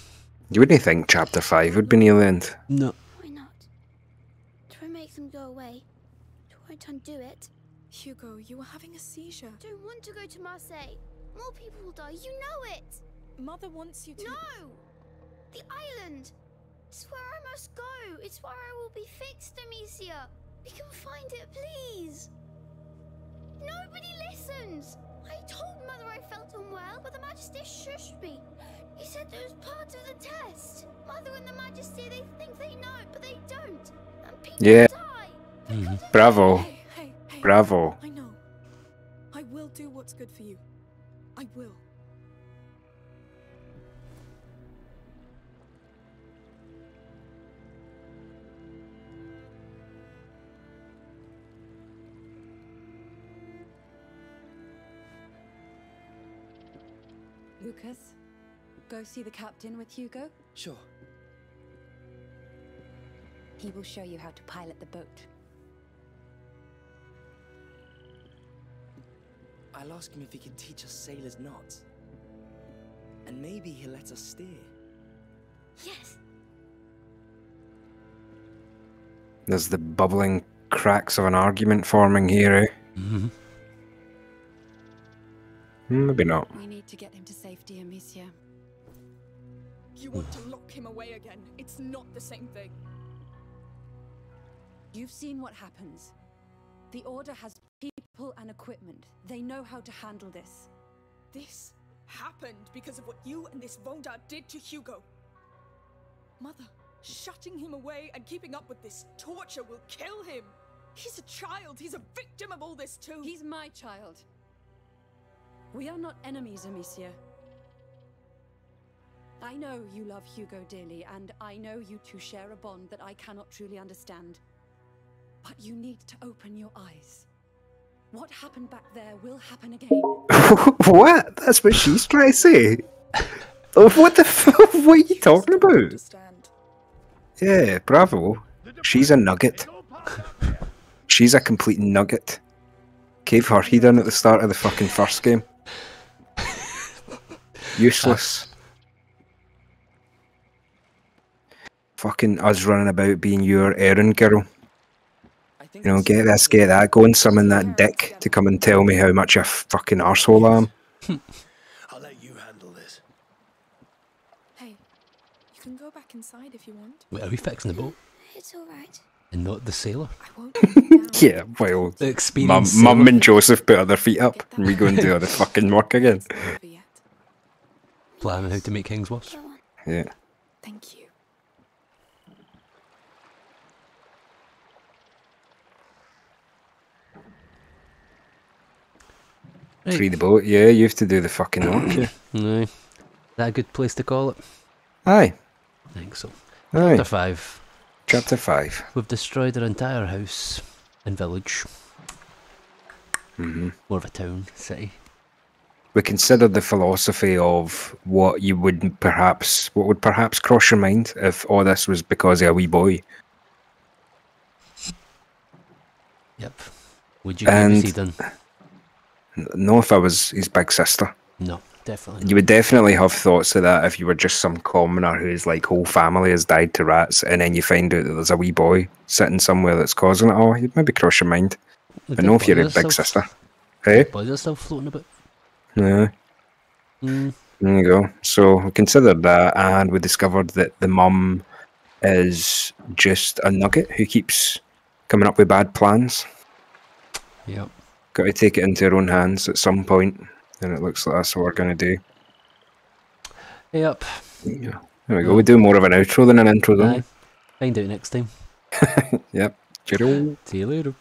You wouldn't think chapter five would be near the end. No. Why not? Try and make them go away. Try to undo it. Hugo, you were having a seizure. I don't want to go to Marseille. More people will die, you know it! Mother wants you to... No! The island! It's where I must go! It's where I will be fixed, Amicia! We can find it, please! Nobody listens! I told Mother I felt unwell, but the Magister shushed me. He said it was part of the test. Mother and the Magister, they think they know, but they don't. And people yeah. die! Mm-hmm. Bravo. Hey, hey, hey. Bravo. I know. I will do what's good for you. I will. Lucas, go see the captain with Hugo. Sure. He will show you how to pilot the boat. I'll ask him if he can teach us sailors' knots. And maybe he'll let us steer. Yes. There's the bubbling cracks of an argument forming here, eh? Mm-hmm. Maybe not. We need to get him to safety, Amicia. You want to lock him away again. It's not the same thing. You've seen what happens. The Order has... people and equipment. They know how to handle this. This happened because of what you and this Vaudin did to Hugo. Mother, shutting him away and keeping up with this torture will kill him. He's a child. He's a victim of all this too. He's my child. We are not enemies, Amicia. I know you love Hugo dearly, and I know you two share a bond that I cannot truly understand. But you need to open your eyes. What happened back there will happen again. What? That's what she's trying to say. What the fuck? What are you talking about? Yeah, bravo. She's a nugget. She's a complete nugget. Gave her he done at the start of the fucking first game. Useless. Fucking us running about being your errand girl. You know, get this, get that, go and summon that dick to come and tell me how much a fucking arsehole I am. I'll let you handle this. Hey, you can go back inside if you want. Wait, are we fixing the boat? It's alright. And not the sailor? I won't. Yeah, well, Mum, Mum and Joseph put their feet up and we go and do all the fucking work again. Planning how to make things worse. Yeah. Thank you. Right. Free the boat, yeah, you have to do the fucking work. Yeah. No. Is that a good place to call it? Aye. I think so. Aye. Chapter five. Chapter five. We've destroyed our entire house and village. Mm-hmm. More of a town, city. We considered the philosophy of what you would perhaps, what would perhaps cross your mind if all this was because of a wee boy. Yep. Would you see done? No, if I was his big sister. No, definitely not. You would definitely have thoughts of that if you were just some commoner whose like whole family has died to rats, and then you find out that there's a wee boy sitting somewhere that's causing it all. You'd maybe cross your mind. Would but no, if you're a big sister. Hey, boys are still floating about. Yeah. Mm. There you go. So we considered that, and we discovered that the mum is just a nugget who keeps coming up with bad plans. Yep. Got to take it into our own hands at some point, and it looks like that's what we're going to do. Yep. Yeah. There we go. We do more of an outro than an intro, don't we? Find out next time. Yep. Toodle. See you later.